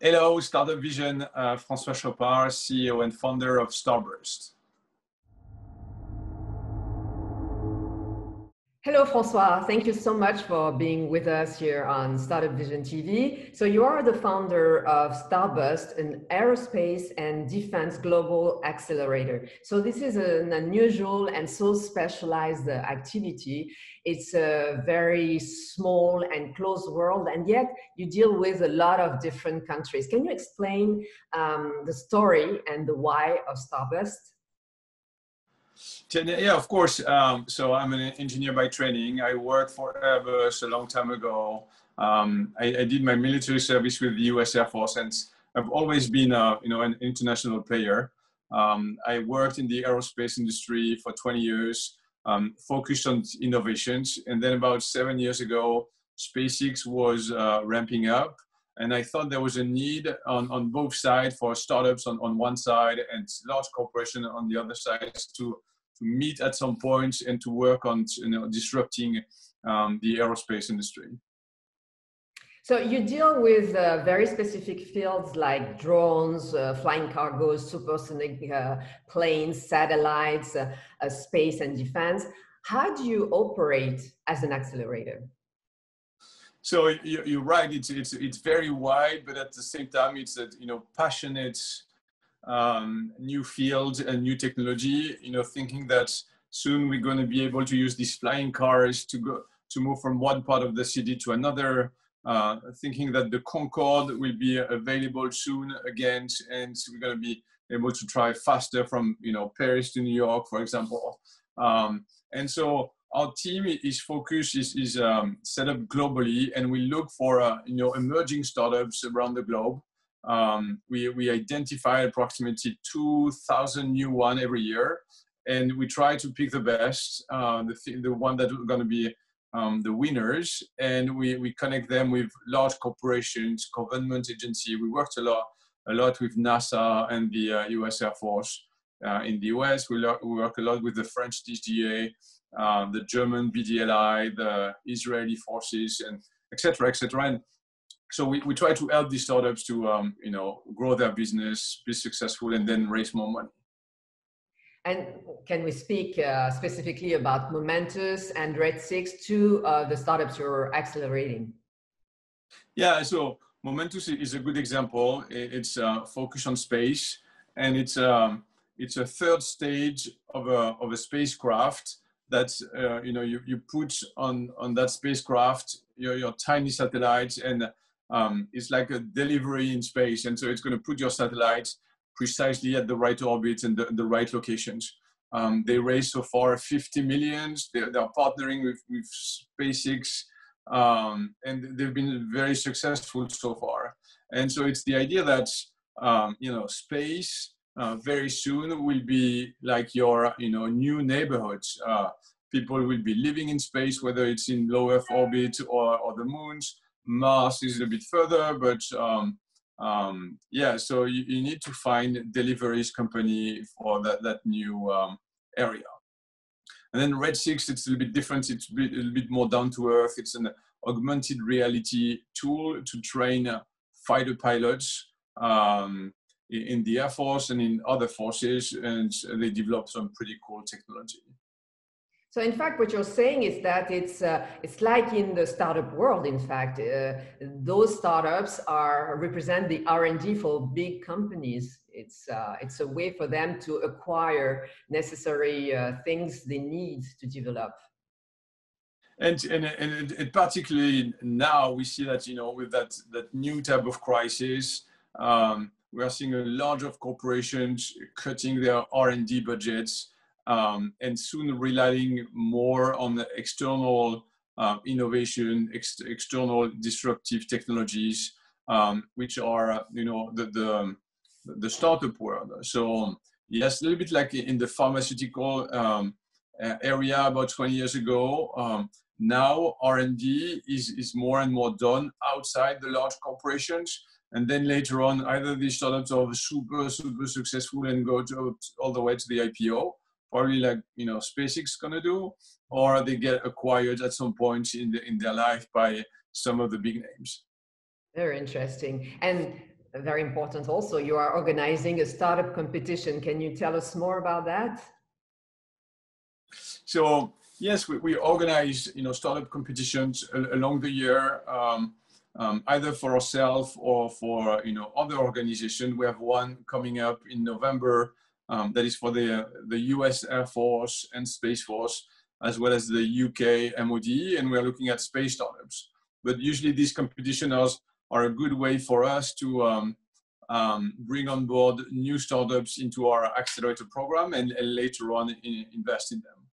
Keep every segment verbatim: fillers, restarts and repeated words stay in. Hello, Startup Vision, uh, François Chopard, C E O and founder of Starburst. Hello, François. Thank you so much for being with us here on Startup Vision T V. So you are the founder of Starburst, an aerospace and defense global accelerator. So this is an unusual and so specialized activity. It's a very small and closed world, and yet you deal with a lot of different countries. Can you explain um, the story and the why of Starburst? Yeah, of course. Um, so I'm an engineer by training. I worked for Airbus a long time ago. Um, I, I did my military service with the U S Air Force, and I've always been a, you know, an international player. Um, I worked in the aerospace industry for twenty years, um, focused on innovations. And then about seven years ago, SpaceX was uh, ramping up. And I thought there was a need on, on both sides for startups on, on one side and large corporations on the other side to, to meet at some point and to work on you know, disrupting um, the aerospace industry. So you deal with uh, very specific fields like drones, uh, flying cargoes, supersonic uh, planes, satellites, uh, uh, space and defense. How do you operate as an accelerator? So you're right. It's it's it's very wide, but at the same time, it's a you know passionate um, new field and new technology. You know, thinking that soon we're going to be able to use these flying cars to go to move from one part of the city to another. Uh, thinking that the Concorde will be available soon again, and we're going to be able to drive faster from you know Paris to New York, for example. Um, and so. Our team is focused, is, is um, set up globally, and we look for uh, you know, emerging startups around the globe. Um, we, we identify approximately two thousand new ones every year, and we try to pick the best, uh, the, th the one that are going to be um, the winners, and we, we connect them with large corporations, government agency. We worked a lot, a lot with NASA and the uh, U S Air Force. Uh, in the U S, we, we work a lot with the French D G A, Um, the German B D L I, the Israeli forces, and et cetera, et cetera. And so we, we try to help these startups to, um, you know, grow their business, be successful, and then raise more money. And can we speak uh, specifically about Momentus and Red six, two of uh, the startups you're accelerating? Yeah, so Momentus is a good example. It's uh, focused on space, and it's, um, it's a third stage of a, of a spacecraft. That's, uh, you know, you, you put on, on that spacecraft your, your tiny satellites, and um, it's like a delivery in space. And so it's going to put your satellites precisely at the right orbit and the, the right locations. Um, they raised so far fifty million. They're, they're partnering with, with SpaceX, um, and they've been very successful so far. And so it's the idea that, um, you know, space, Uh, very soon will be like your, you know, new neighborhoods. Uh, people will be living in space, whether it's in low Earth orbit or, or the moons. Mars is a bit further, but um, um, yeah, so you, you need to find deliveries company for that, that new um, area. And then Red six, it's a little bit different. It's a, bit, a little bit more down to earth. It's an augmented reality tool to train uh, fighter pilots. Um, in the Air Force and in other forces, and they developed some pretty cool technology. So in fact, what you're saying is that it's, uh, it's like in the startup world, in fact, uh, those startups are, represent the R and D for big companies. It's, uh, it's a way for them to acquire necessary uh, things they need to develop. And, and, and, and particularly now we see that, you know, with that, that new type of crisis, um, we are seeing a lot of corporations cutting their R and D budgets um, and soon relying more on the external uh, innovation, ex external disruptive technologies, um, which are, you know, the, the, the startup world. So yes, a little bit like in the pharmaceutical um, area about twenty years ago, um, now R and D is, is more and more done outside the large corporations. And then later on, either these startups are super, super successful and go to, all the way to the I P O, probably like, you know, SpaceX is going to do, or they get acquired at some point in, the, in their life by some of the big names. Very interesting. And very important also, you are organizing a startup competition. Can you tell us more about that? So yes, we, we organize, you know, startup competitions along the year, um, um, either for ourselves or for, you know, other organizations. We have one coming up in November um, that is for the, the U S Air Force and Space Force, as well as the U K M O D, and we're looking at space startups. But usually these competitions are, are a good way for us to um, um, bring on board new startups into our accelerator program and, and later on in, invest in them.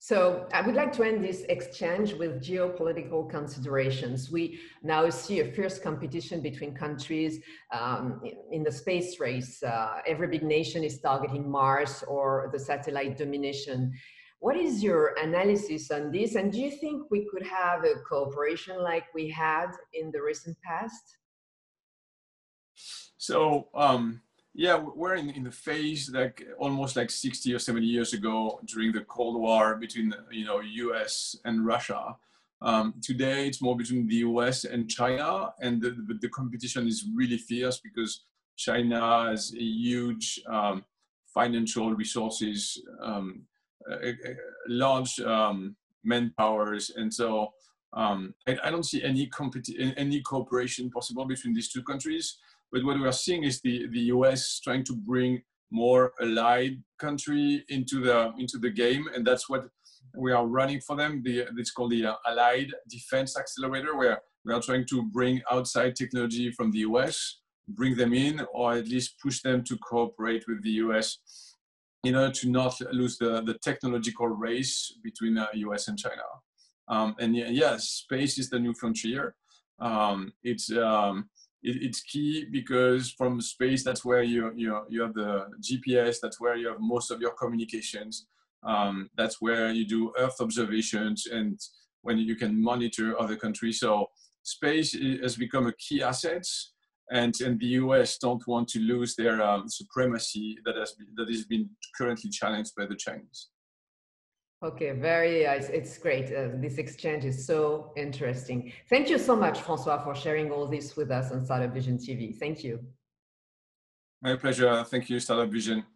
So I would like to end this exchange with geopolitical considerations. We now see a fierce competition between countries um, in the space race. Uh, every big nation is targeting Mars or the satellite domination. What is your analysis on this? And do you think we could have a cooperation like we had in the recent past? So, um, yeah, we're in, in the phase like almost like sixty or seventy years ago during the Cold War between, you know, U S and Russia. Um, today, it's more between the U S and China, and the, the, the competition is really fierce because China has a huge um, financial resources, um, Uh, large um, manpowers, and so um, I, I don't see any any cooperation possible between these two countries. But what we are seeing is the the U S trying to bring more allied country into the into the game, and that's what we are running for them. The, it's called the uh, Allied Defense Accelerator, where we are trying to bring outside technology from the U S, bring them in, or at least push them to cooperate with the U S in order to not lose the, the technological race between the U S and China. Um, and yes, space is the new frontier. Um, it's, um, it, it's key because from space, that's where you, you, you have the G P S, that's where you have most of your communications, um, that's where you do Earth observations and when you can monitor other countries. So space is, has become a key asset. And, and the U S don't want to lose their um, supremacy that has been, that is been currently challenged by the Chinese. Okay, very, uh, it's, it's great. Uh, this exchange is so interesting. Thank you so much, François, for sharing all this with us on Startup Vision T V. Thank you. My pleasure. Thank you, Startup Vision.